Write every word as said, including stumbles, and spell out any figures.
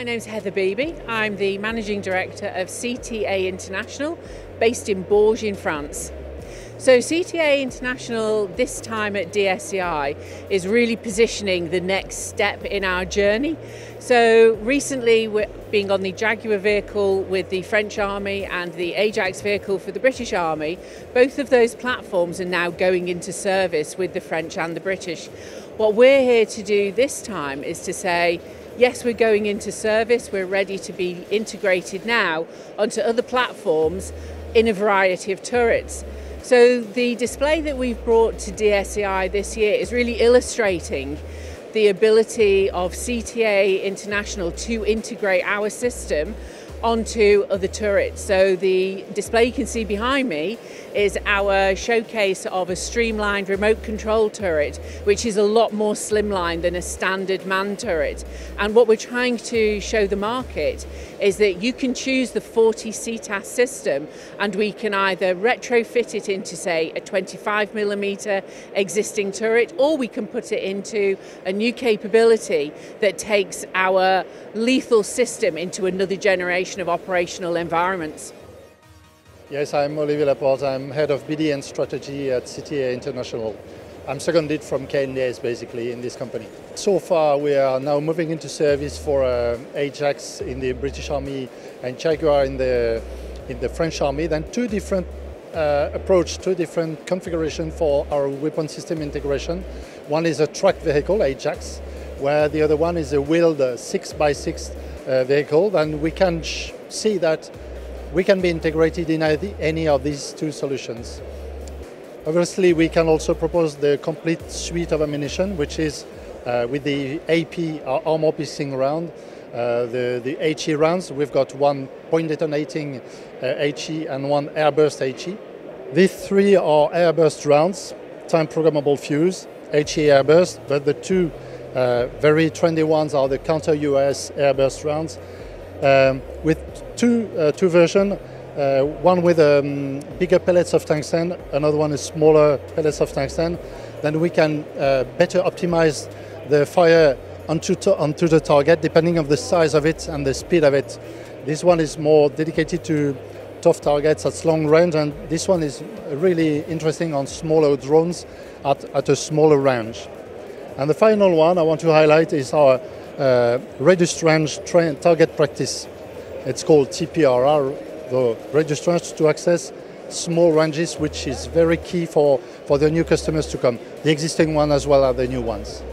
My name's Heather Beebe. I'm the Managing Director of C T A International, based in Bourges in France. So C T A International, this time at D S E I, is really positioning the next step in our journey. So recently, we're being on the Jaguar vehicle with the French Army and the Ajax vehicle for the British Army. Both of those platforms are now going into service with the French and the British. What we're here to do this time is to say, yes, we're going into service, we're ready to be integrated now onto other platforms in a variety of turrets. So the display that we've brought to D S E I this year is really illustrating the ability of C T A International to integrate our system onto other turrets. So the display you can see behind me is our showcase of a streamlined remote control turret, which is a lot more slimline than a standard manned turret. And what we're trying to show the market is that you can choose the forty C T A S system, and we can either retrofit it into, say, a twenty-five millimeter existing turret, or we can put it into a new capability that takes our lethal system into another generation of operational environments. Yes, I'm Olivier Laporte. I'm head of B D and strategy at C T A International. I'm seconded from K N D S basically in this company. So far we are now moving into service for uh, Ajax in the British Army and Jaguar in the, in the French Army. Then two different uh, approach, two different configuration for our weapon system integration. One is a track vehicle, Ajax, where the other one is a wheeled uh, six by six Uh, vehicle, and we can sh see that we can be integrated in any of these two solutions. Obviously, we can also propose the complete suite of ammunition, which is uh, with the A P, our armor piercing round, uh, the, the HE rounds. We've got one point detonating uh, HE and one airburst HE. These three are airburst rounds, time programmable fuse, HE airburst, but the two Uh, very trendy ones are the counter U A S airburst rounds, um, with two uh, two versions, uh, one with um, bigger pellets of tungsten, another one is smaller pellets of tungsten. Then we can uh, better optimize the fire onto, onto the target depending on the size of it and the speed of it. This one is more dedicated to tough targets at long range, and this one is really interesting on smaller drones at, at a smaller range. And the final one I want to highlight is our uh, reduced range tra target practice. It's called T P R R, the reduced range to access small ranges, which is very key for, for the new customers to come. The existing one as well as the new ones.